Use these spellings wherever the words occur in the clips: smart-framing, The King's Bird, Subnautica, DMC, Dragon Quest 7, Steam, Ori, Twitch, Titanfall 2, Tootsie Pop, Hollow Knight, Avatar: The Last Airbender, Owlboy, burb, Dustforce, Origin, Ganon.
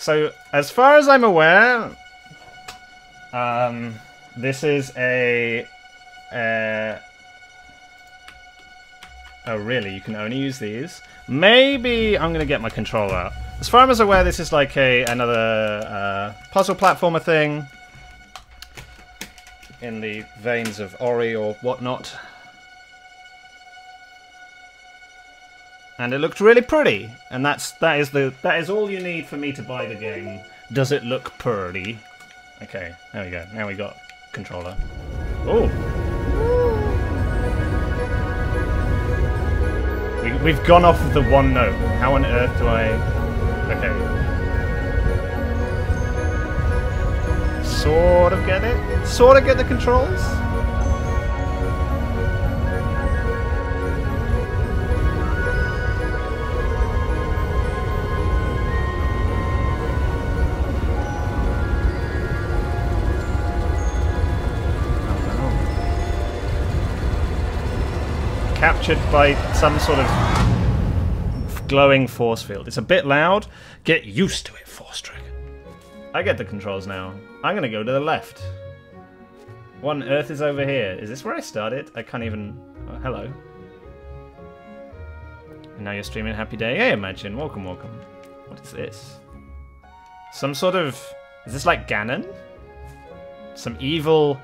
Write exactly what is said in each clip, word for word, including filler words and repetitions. So, as far as I'm aware, um, this is a, a... Oh, really? You can only use these? Maybe I'm going to get my controller out. As far as I'm aware, this is like a another uh, puzzle platformer thing. In the veins of Ori or whatnot. And it looked really pretty, and that's that is the that is all you need for me to buy the game. Does it look pretty? Okay, there we go. Now we got controller. Oh, we, we've gone off the one note. How on earth do I? Okay, sort of get it. Sort of get the controls. Captured by some sort of glowing force field. It's a bit loud. Get used to it, Force Dragon. I get the controls now. I'm gonna go to the left. What on earth is over here? Is this where I started? I can't even... Oh, hello. And now you're streaming Happy Day. Hey, imagine. Welcome, welcome. What is this? Some sort of... Is this like Ganon? Some evil...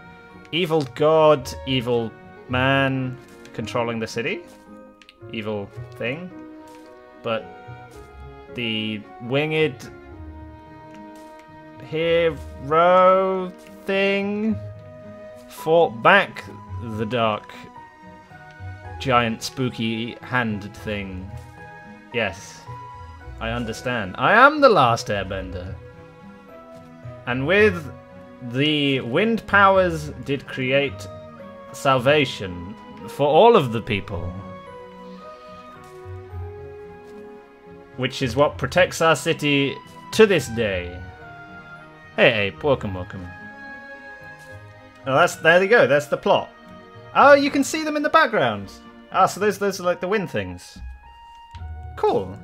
Evil god, evil man... controlling the city, evil thing, but the winged hero thing fought back the dark giant spooky handed thing. Yes, I understand. I am the last airbender, and with the wind powers did create salvation for all of the people, which is what protects our city to this day. Hey Ape, welcome, welcome. Oh, that's there they go. That's the plot. Oh, you can see them in the background. Ah, so those those are like the wind things. Cool.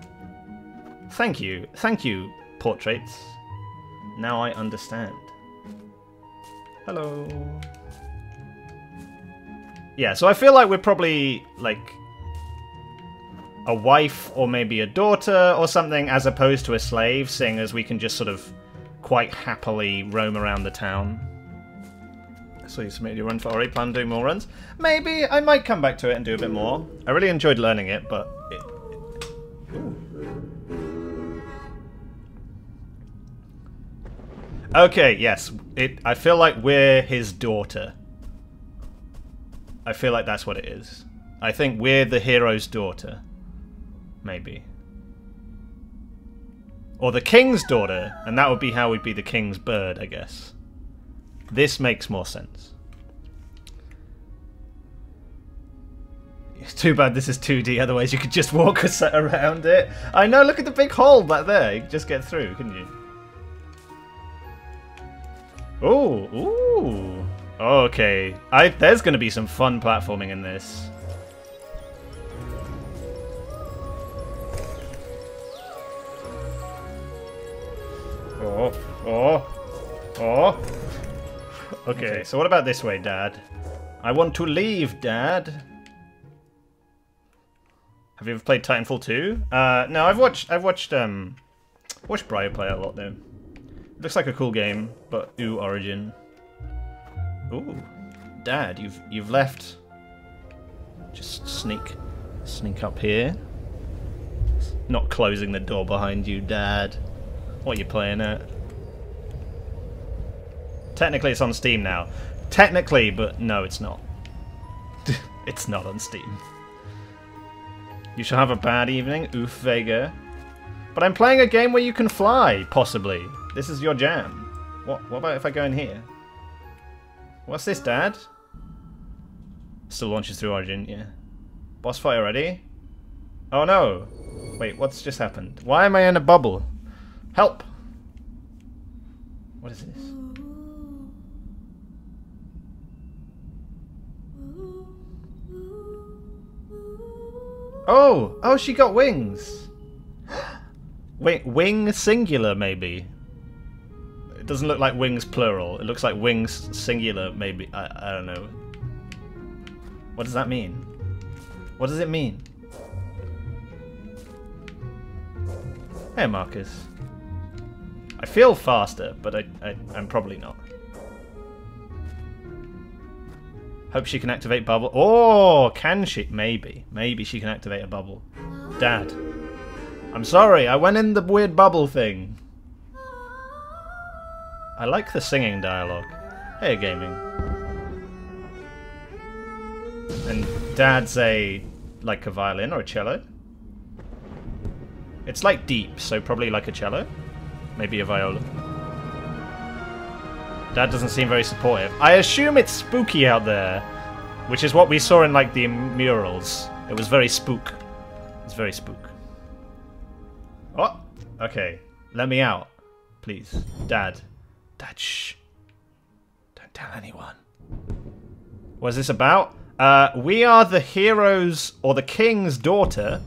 Thank you, thank you, portraits. Now I understand. Hello. Yeah, so I feel like we're probably, like, a wife or maybe a daughter or something, as opposed to a slave, seeing as we can just sort of quite happily roam around the town. So you submitted your run for Ori, plan on doing more runs? Maybe I might come back to it and do a bit more. I really enjoyed learning it, but... It, it... Okay, yes, it. I feel like we're his daughter. I feel like that's what it is. I think we're the hero's daughter. Maybe. Or the king's daughter, and that would be how we'd be the king's bird, I guess. This makes more sense. It's too bad this is two D, otherwise you could just walk around it. I know, look at the big hole back there. You could just get through, couldn't you? Ooh, ooh. Okay, I, there's going to be some fun platforming in this. Oh, oh, oh. Okay, okay, so what about this way, Dad? I want to leave, Dad. Have you ever played Titanfall two? Uh, no, I've watched, I've watched, um, watched Briar play a lot though. It looks like a cool game, but ooh, Origin. Ooh, Dad, you've you've left. Just sneak, sneak up here. Not closing the door behind you, Dad. What are you playing at? Technically, it's on Steam now. Technically, but no, it's not. It's not on Steam. You shall have a bad evening, oof, Vega. But I'm playing a game where you can fly, possibly. This is your jam. What? What about if I go in here? What's this, Dad? Still launches through Origin, yeah. Boss fight already? Oh no! Wait, what's just happened? Why am I in a bubble? Help! What is this? Oh! Oh, she got wings! Wait, wing singular, maybe? It doesn't look like wings plural. It looks like wings singular, maybe. I, I don't know. What does that mean? What does it mean? Hey, Marcus. I feel faster, but I, I, I'm probably not. Hope she can activate bubble. Oh, can she? Maybe. Maybe she can activate a bubble. Dad. I'm sorry, I went in the weird bubble thing. I like the singing dialogue. Hey, gaming. And Dad's a... like a violin or a cello? It's like deep, so probably like a cello. Maybe a viola. Dad doesn't seem very supportive. I assume it's spooky out there, which is what we saw in like the murals. It was very spook. It's very spook. Oh, okay. Let me out, please, Dad. Dad, shh. Don't tell anyone. What is this about? Uh, we are the hero's or the king's daughter,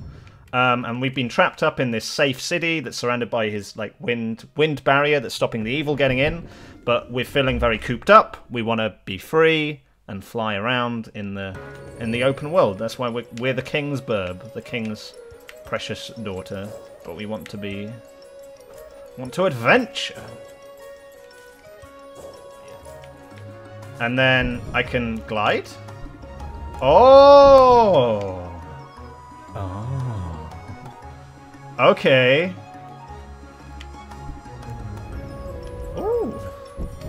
um, and we've been trapped up in this safe city that's surrounded by his like wind wind barrier that's stopping the evil getting in. But we're feeling very cooped up. We want to be free and fly around in the in the open world. That's why we're, we're the king's bird, the king's precious daughter. But we want to be want to adventure. And then I can glide. Oh. Oh. Okay.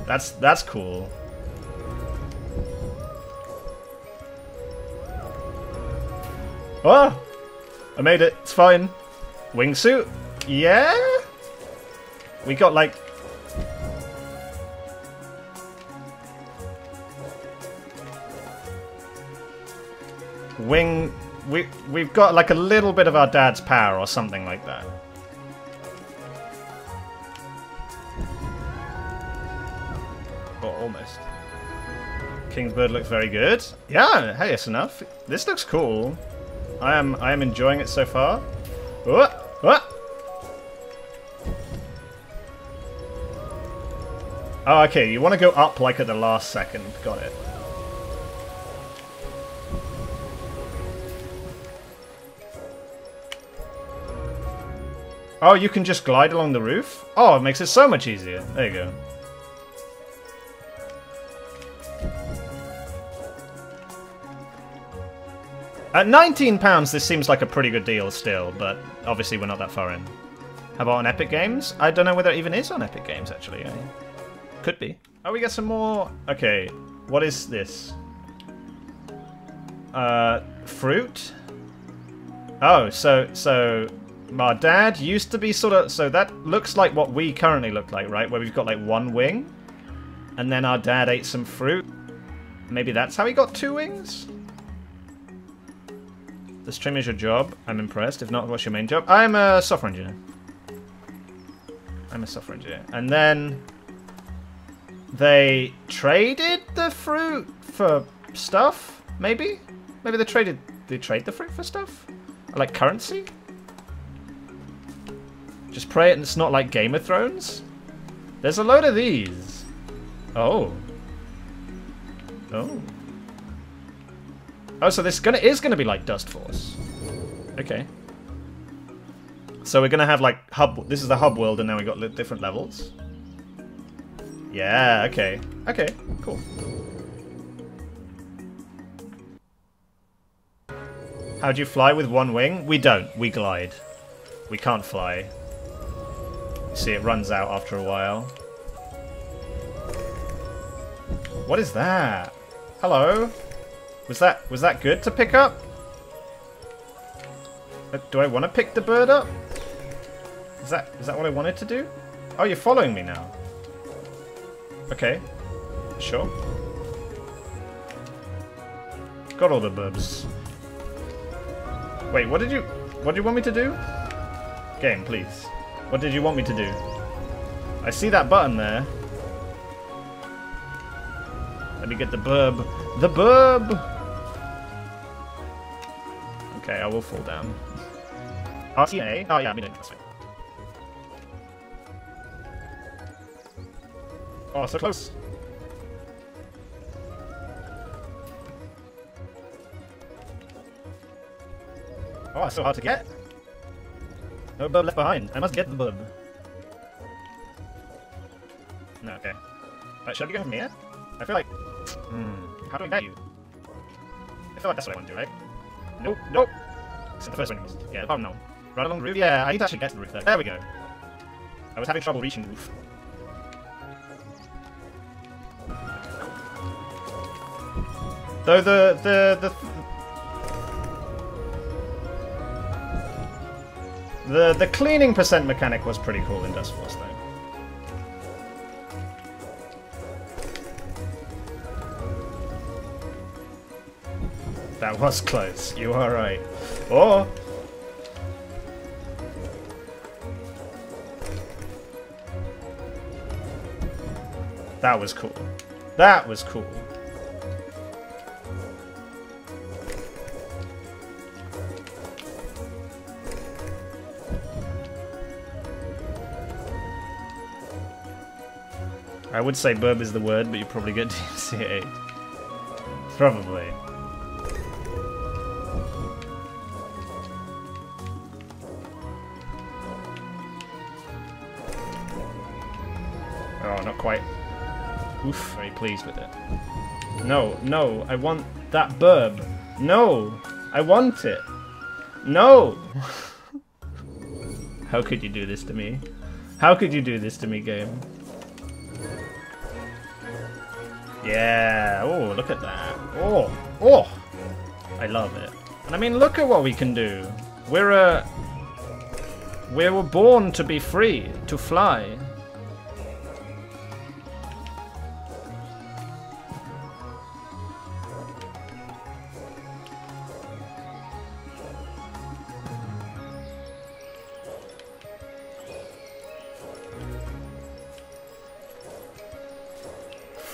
That's that's cool. Oh! I made it. It's fine. Wingsuit? Yeah? We got like... Wing... We, we've got like a little bit of our dad's power or something like that. Almost. King's Bird looks very good. Yeah, hey, it's enough. This looks cool. I am I am enjoying it so far. Whoa, whoa. Oh, okay, you want to go up like at the last second. Got it. Oh, you can just glide along the roof? Oh, it makes it so much easier. There you go. At nineteen pounds, this seems like a pretty good deal still, but obviously we're not that far in. How about on Epic Games? I don't know whether it even is on Epic Games, actually. I... Could be. Oh, we got some more... Okay, what is this? Uh, fruit? Oh, so... so... my dad used to be sort of... So that looks like what we currently look like, right? Where we've got, like, one wing. And then our dad ate some fruit. Maybe that's how he got two wings? The stream is your job. I'm impressed. If not, what's your main job? I'm a software engineer. I'm a software engineer. And then they traded the fruit for stuff, maybe? Maybe they traded they trade the fruit for stuff? Like currency? Just pray it and it's not like Game of Thrones. There's a load of these. Oh. Oh. Oh, so this gonna, is going to be like Dustforce. Okay. So we're going to have like hub... This is the hub world and now we've got different levels. Yeah, okay. Okay, cool. How do you fly with one wing? We don't. We glide. We can't fly. See, it runs out after a while. What is that? Hello? Was that was that good to pick up? Do I want to pick the bird up? Is that is that what I wanted to do? Oh, you're following me now. Okay, sure. Got all the burbs. Wait, what did you what did you want me to do? Game, please. What did you want me to do? I see that button there. Let me get the burb. The burb. Okay, I will fall down. Okay. Oh yeah, me doing this. Oh, so close. Oh, it's so hard to get. No bird left behind. I must get the bird. No, okay. Right, should I go from here? I feel like... Hmm, how do I get you? I feel like that's what I want to do, right? Nope, nope! Except the first one you missed. Yeah, the bottom now. Run along the roof? Yeah, I need to actually get to the roof there. There we go. I was having trouble reaching the roof. Though the... the... the... the The the cleaning percent mechanic was pretty cool in Dustforce though. That was close. You are right. Or that was cool. That was cool. I would say burb is the word, but you probably get D M C eight. Probably. Oh, not quite. Oof, very pleased with it. No, no, I want that burb. No, I want it. No! How could you do this to me? How could you do this to me, game? Yeah, oh, look at that. Oh, oh, I love it. And I mean, look at what we can do. We're a... We were born to be free, to fly.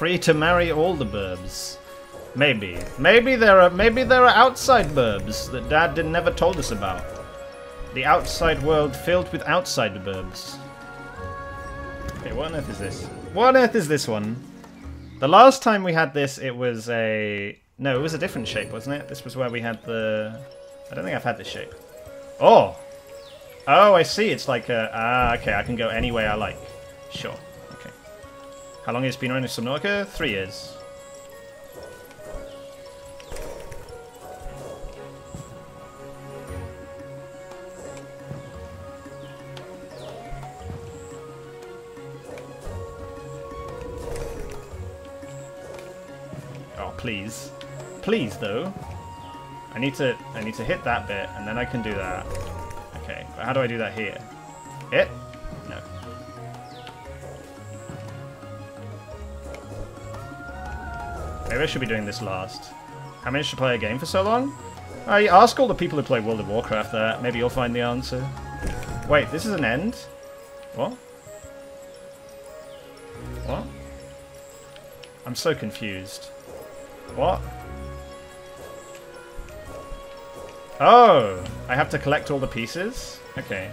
Free to marry all the burbs. Maybe. Maybe there are maybe there are outside burbs that Dad didn't never told us about. The outside world filled with outside burbs. Okay, what on earth is this? What on earth is this one? The last time we had this it was a no, it was a different shape, wasn't it? This was where we had the I don't think I've had this shape. Oh! Oh, I see, it's like a ah okay, I can go any way I like. Sure. How long has it been running Subnautica? Three years. Oh please. Please though. I need to I need to hit that bit and then I can do that. Okay, but how do I do that here? Hit? No. Maybe I should be doing this last. I managed to play a game for so long? I ask all the people who play World of Warcraft that. Maybe you'll find the answer. Wait, this is an end? What? What? I'm so confused. What? Oh! I have to collect all the pieces? Okay.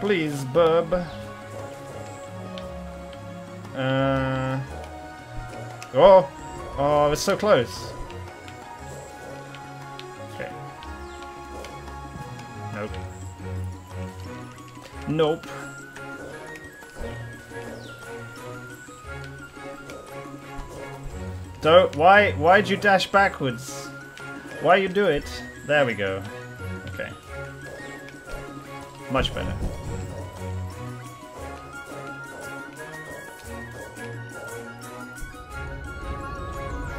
Please, burb. Uh, oh! Oh, it's so close. Okay. Nope. Nope. Don't. Why? Why'd you dash backwards? Why you do it? There we go. Okay. Much better.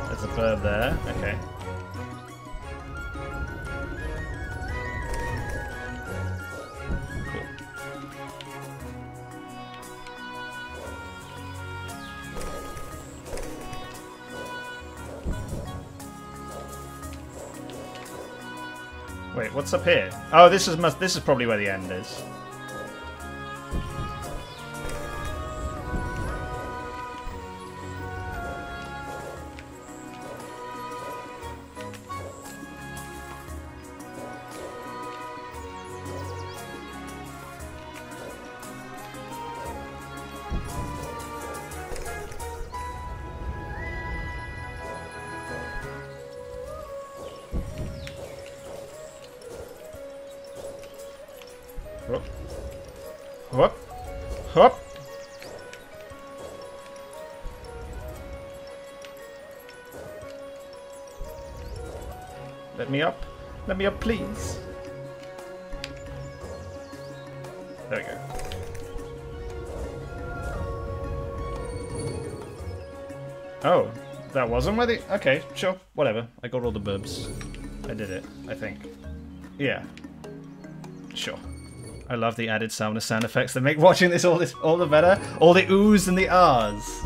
There's a bird there. Okay. Cool. Wait, what's up here? Oh, this is must. This is probably where the end is. Let me up, please. There we go. Oh, that wasn't where the... Okay, sure, whatever. I got all the burbs. I did it, I think. Yeah. Sure. I love the added sound of sound effects that make watching this all, this, all the better. All the oohs and the ahs.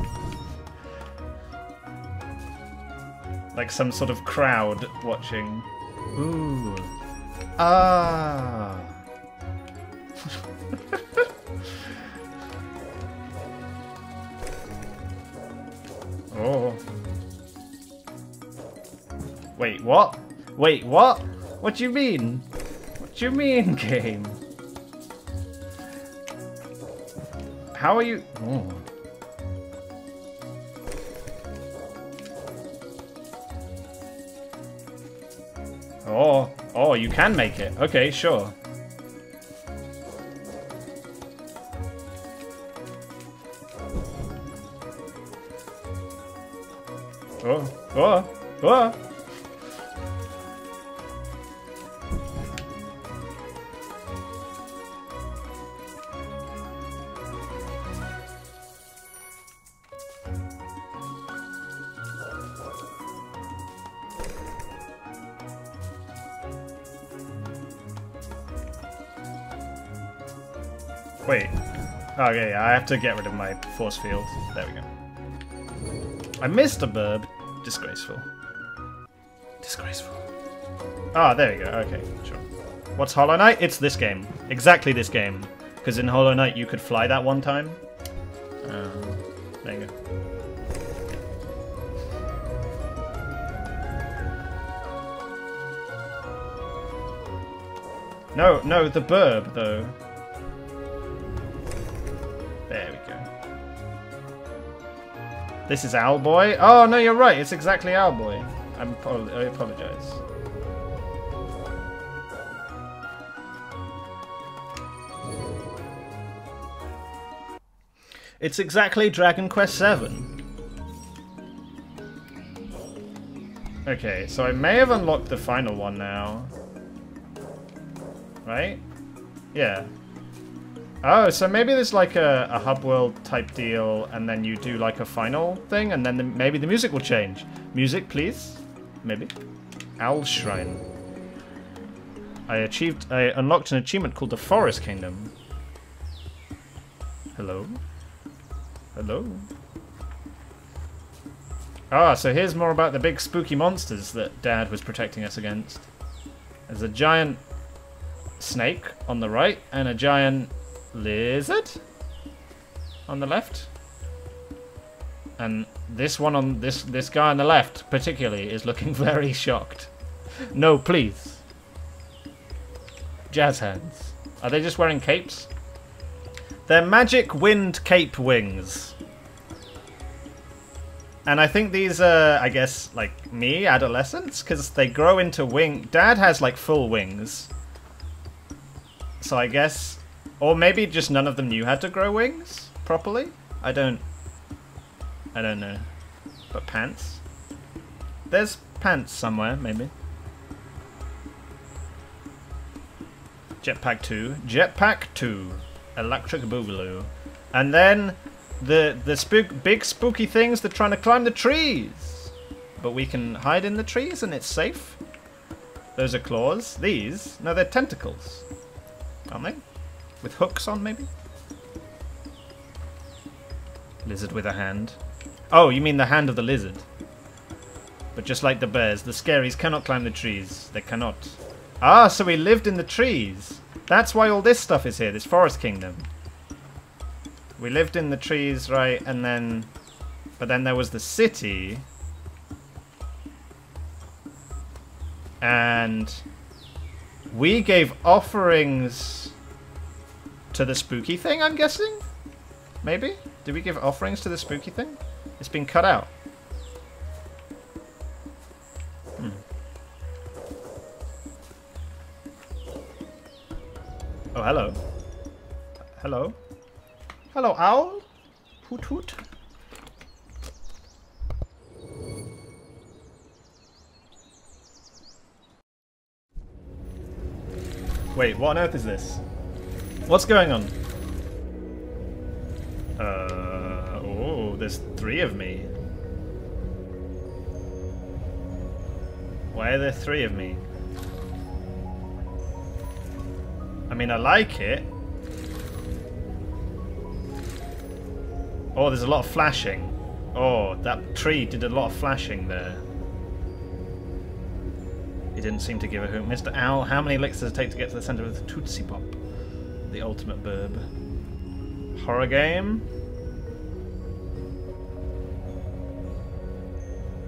Like some sort of crowd watching... Ooh. Ah. Oh. Wait, what? Wait, what? What do you mean? What do you mean, game? How are you? Oh. Oh, oh, you can make it. Okay, sure. Oh, oh, oh. Okay, I have to get rid of my force field. There we go. I missed a burb. Disgraceful. Disgraceful. Ah, there we go. Okay, sure. What's Hollow Knight? It's this game. Exactly this game. Because in Hollow Knight you could fly that one time. Um, there you go. No, no, the burb, though. This is Owlboy. Oh no, you're right. It's exactly Owlboy. I'm. I apologize. It's exactly Dragon Quest seven. Okay, so I may have unlocked the final one now. Right? Yeah. Oh, so maybe there's like a, a hub world type deal, and then you do like a final thing, and then the, maybe the music will change. Music, please. Maybe. Owl Shrine. I achieved. I unlocked an achievement called the Forest Kingdom. Hello. Hello. Ah, so here's more about the big spooky monsters that Dad was protecting us against. There's a giant snake on the right, and a giant. Lizard on the left, and this one on this this guy on the left particularly is looking very shocked. No, please. Jazz hands. Are they just wearing capes? They're magic wind cape wings. And I think these are, I guess, like me, adolescents, because they grow into wing. Dad has like full wings, so I guess. Or maybe just none of them knew how to grow wings properly? I don't... I don't know. But pants? There's pants somewhere, maybe. Jetpack two. Jetpack two. Electric Boogaloo. And then the, the spook, big spooky things, they're trying to climb the trees! But we can hide in the trees and it's safe? Those are claws. These? No, they're tentacles. Aren't they? With hooks on, maybe? Lizard with a hand. Oh, you mean the hand of the lizard. But just like the bears, the scaries cannot climb the trees. They cannot. Ah, so we lived in the trees. That's why all this stuff is here, this forest kingdom. We lived in the trees, right, and then... But then there was the city. And... we gave offerings to the spooky thing, I'm guessing? Maybe? Did we give offerings to the spooky thing? It's been cut out. Hmm. Oh, hello. Hello. Hello, owl. Hoot hoot. Wait, what on earth is this? What's going on? Uh, oh, there's three of me. Why are there three of me? I mean, I like it. Oh, there's a lot of flashing. Oh, that tree did a lot of flashing there. He didn't seem to give a hoot. Mister Owl, how many licks does it take to get to the center of the Tootsie Pop? The ultimate burb. Horror game?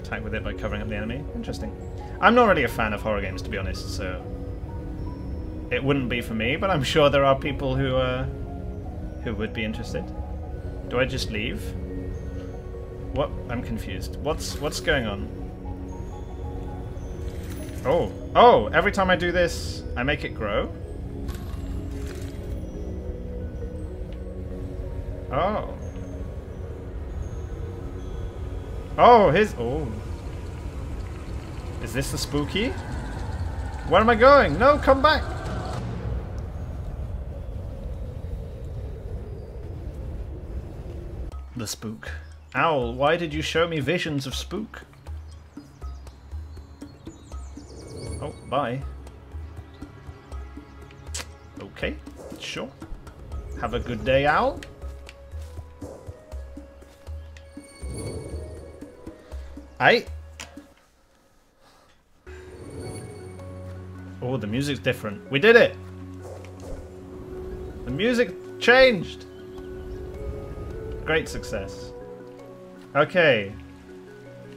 Attack with it by covering up the enemy? Interesting. I'm not really a fan of horror games, to be honest, so... it wouldn't be for me, but I'm sure there are people who, uh... who would be interested. Do I just leave? What? I'm confused. What's, what's going on? Oh. Oh! Every time I do this, I make it grow? Oh. Oh, his... Oh. Is this the spooky? Where am I going? No, come back! The spook. Owl, why did you show me visions of spook? Oh, bye. Okay, sure. Have a good day, owl. Aye. Oh, the music's different. We did it! The music changed! Great success. Okay.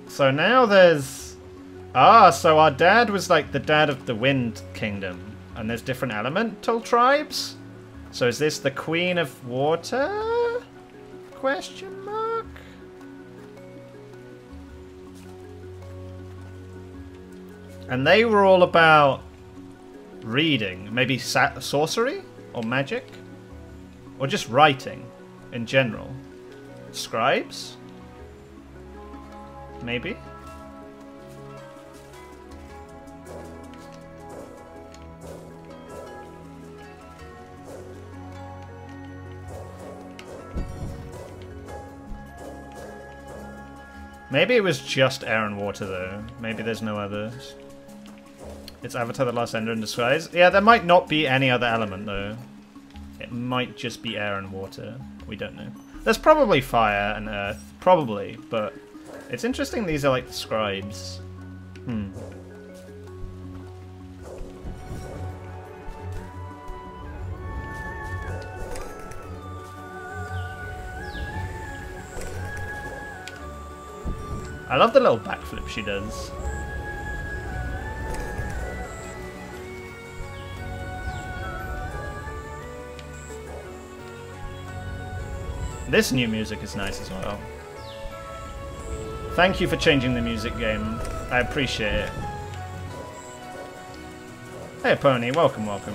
So now there's... Ah, so our dad was like the dad of the Wind Kingdom, and there's different elemental tribes? So is this the Queen of Water? Question mark? And they were all about reading, maybe sa sorcery? Or magic? Or just writing, in general. Scribes? Maybe? Maybe it was just air and water, though. Maybe there's no others. It's Avatar: The Last Airbender in disguise. Yeah, there might not be any other element, though. It might just be air and water. We don't know. There's probably fire and earth. Probably, but... it's interesting these are, like, the scribes. Hmm. I love the little backflip she does. This new music is nice as well. Thank you for changing the music, game. I appreciate it. Hey, Pony. Welcome, welcome.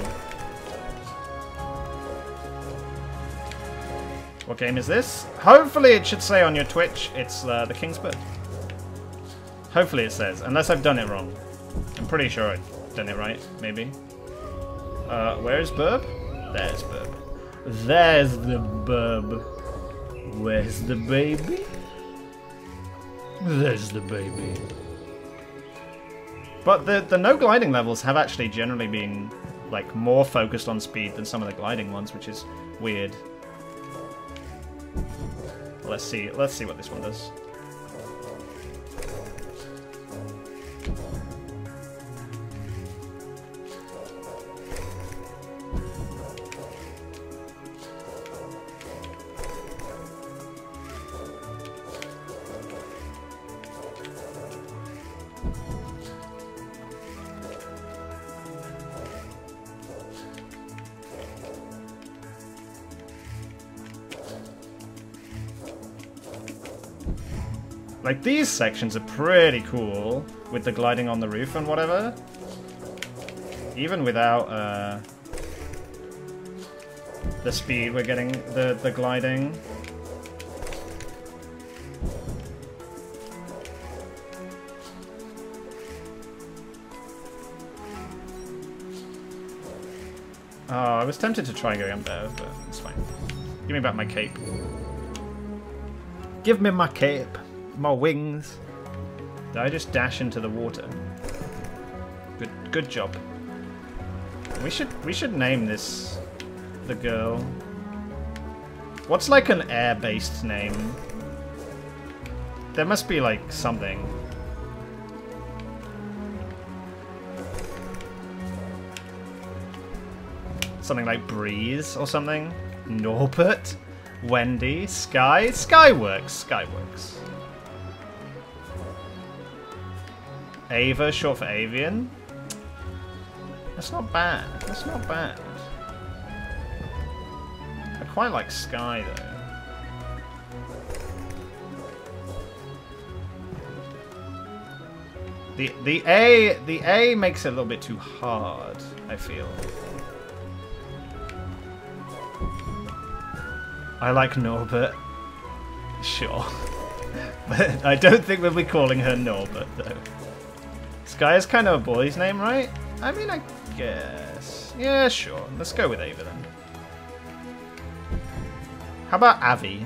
What game is this? Hopefully it should say on your Twitch it's uh, The King's Bird. Hopefully it says, unless I've done it wrong. I'm pretty sure I've done it right, maybe. Uh, where is Burb? There's Burb. There's the Burb. Where's the baby? There's the baby. But the, the no gliding levels have actually generally been like more focused on speed than some of the gliding ones, which is weird. Let's see, let's see what this one does. Like, these sections are pretty cool, with the gliding on the roof and whatever. Even without uh, the speed we're getting, the, the gliding. Oh, I was tempted to try going up there, but it's fine. Give me back my cape. Give me my cape. My wings. Did I just dash into the water? Good, good job. We should, we should name this the girl. What's like an air-based name? There must be like something. Something like Breeze or something. Norbert, Wendy, Sky, Skyworks, Skyworks. Ava, short for avian. That's not bad. That's not bad. I quite like Sky though. The the A the A makes it a little bit too hard, I feel. I like Norbert, sure, but I don't think we'll be calling her Norbert, though. Sky is kind of a boy's name, right? I mean, I guess. Yeah, sure. Let's go with Ava, then. How about Avi?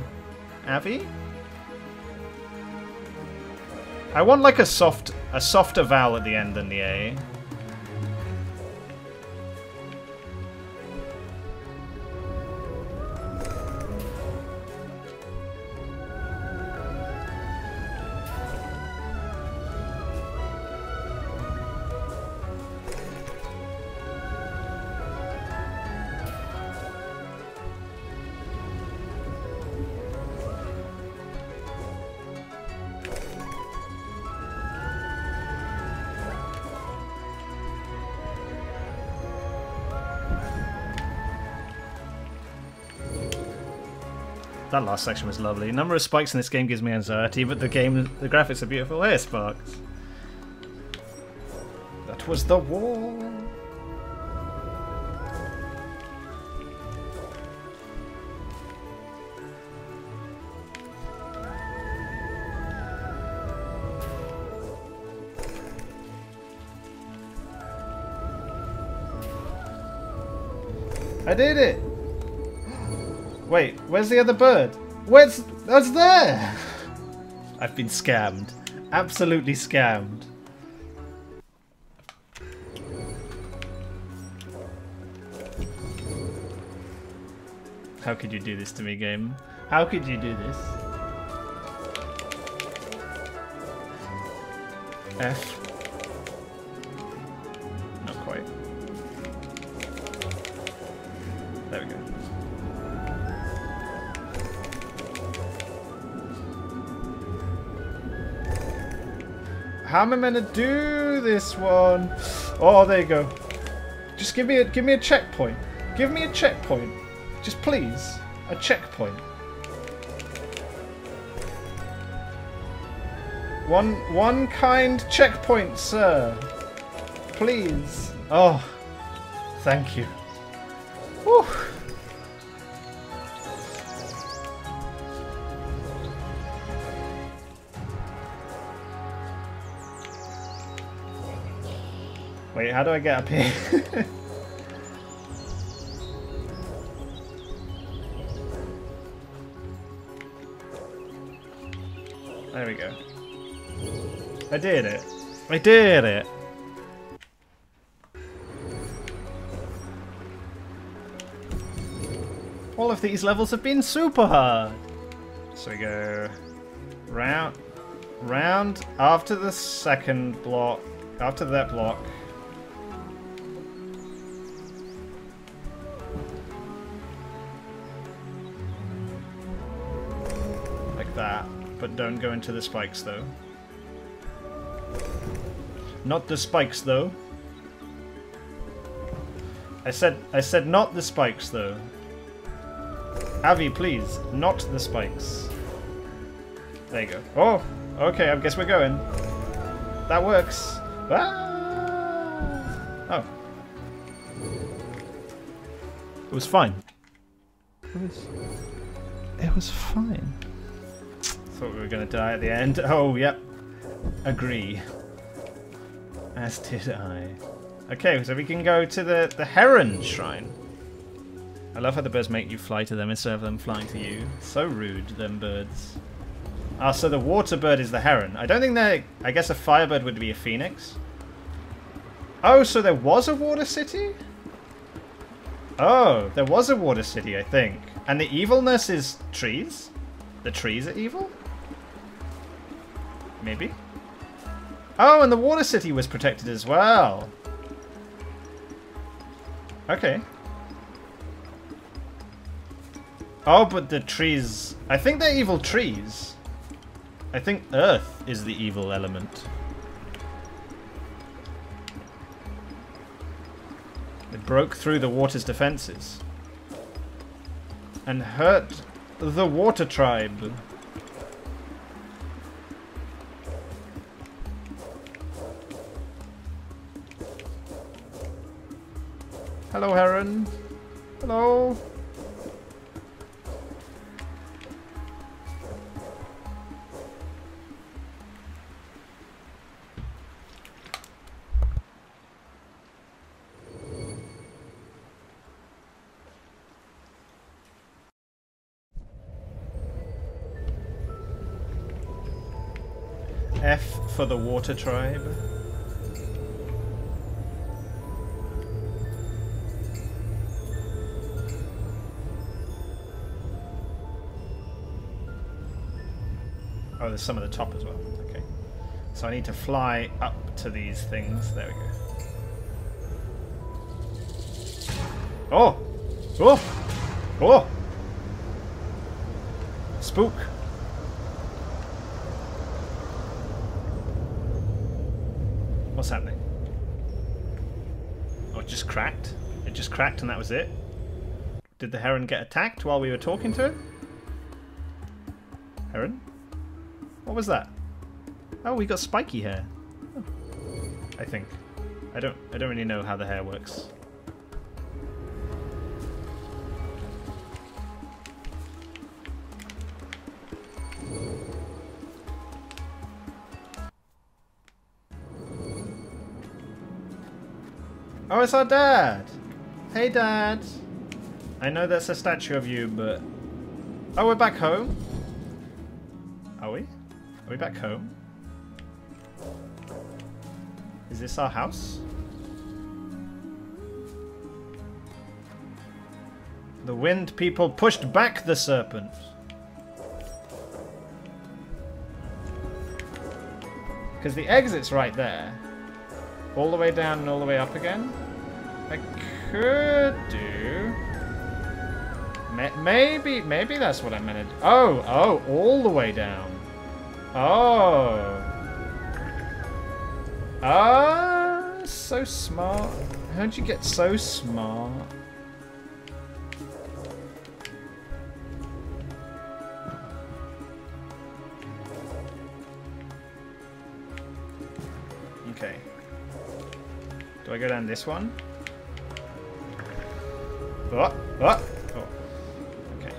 Avi? I want, like, a soft, a softer vowel at the end than the A. That last section was lovely. The number of spikes in this game gives me anxiety, but the game, the graphics are beautiful. Hey, Sparks. That was the wall. I did it. Wait, where's the other bird? Where's... That's there! I've been scammed. Absolutely scammed. How could you do this to me, game? How could you do this? F. Not quite. There we go. How am I meant to do this one? Oh, there you go. Just give me a give me a checkpoint. Give me a checkpoint. Just please, a checkpoint. One one kind checkpoint, sir. Please. Oh, thank you. Whew. Wait, how do I get up here? There we go. I did it. I did it. All of these levels have been super hard. So we go round, round after the second block, after that block. That, but don't go into the spikes though. Not the spikes though. I said I said not the spikes though. Avi, please, not the spikes. There you go. Oh, Okay, I guess we're going. That works. Ah! Oh. It was fine. It was... It was fine. Thought we were going to die at the end. Oh, yep. Agree. As did I. Okay, so we can go to the, the Heron Shrine. I love how the birds make you fly to them instead of them flying to you. So rude, them birds. Ah, so the water bird is the heron. I don't think they're... I guess a firebird would be a phoenix. Oh, so there was a water city? Oh, there was a water city, I think. And the evilness is trees? The trees are evil? Maybe. Oh, and the water city was protected as well. Okay. Oh, but the trees... I think they're evil trees. I think Earth is the evil element. It broke through the water's defenses. And hurt the water tribe. Hello, Heron. Hello. F for the water tribe. Oh, there's some at the top as well. Okay. So I need to fly up to these things. There we go. Oh! Oh! Oh! Spook! What's happening? Oh, it just cracked. It just cracked and that was it. Did the heron get attacked while we were talking to it? Heron? What was that? Oh, we got spiky hair. Oh. I think. I don't I don't really know how the hair works. Oh, it's our dad! Hey, Dad! I know that's a statue of you, but... Oh, we're back home? Are we? Are we back home? Is this our house? The wind people pushed back the serpent! Because the exit's right there. All the way down and all the way up again? I could do... Maybe, maybe that's what I meant to do. Oh, oh, all the way down. Oh. Ah, uh, so smart. How'd you get so smart? Okay. Do I go down this one? Oh, oh, oh. Okay.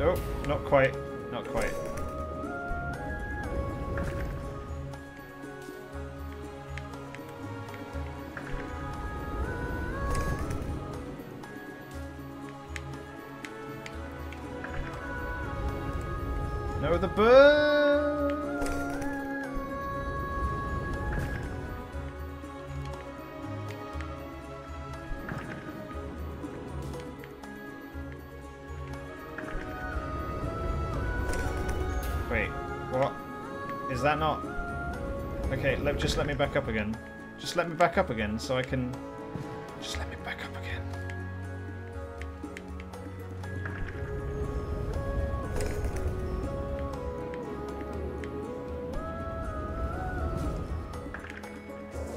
Oh, not quite. Not quite. No, the bird! Not okay. Let just let me back up again. Just let me back up again, so I can. Just let me back up again.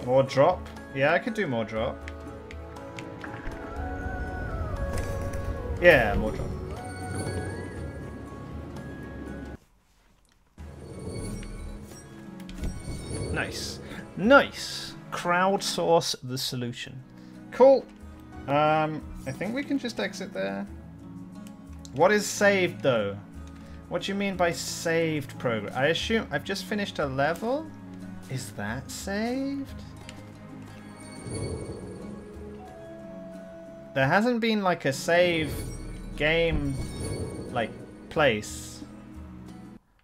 More drop. Yeah, I could do more drop. Yeah, more drop. Nice. Nice. Crowdsource the solution. Cool. Um, I think we can just exit there. What is saved, though? What do you mean by saved progress? I assume I've just finished a level? Is that saved? There hasn't been, like, a save game, like, place.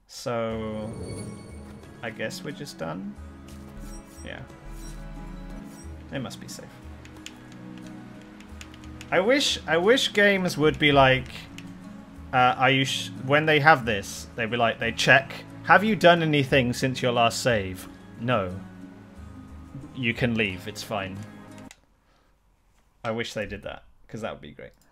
So I guess we're just done. Yeah. It must be safe. I wish I wish games would be like, uh, are you sh when they have this, they'd be like, they check, have you done anything since your last save? No. You can leave, it's fine. I wish they did that, because that would be great.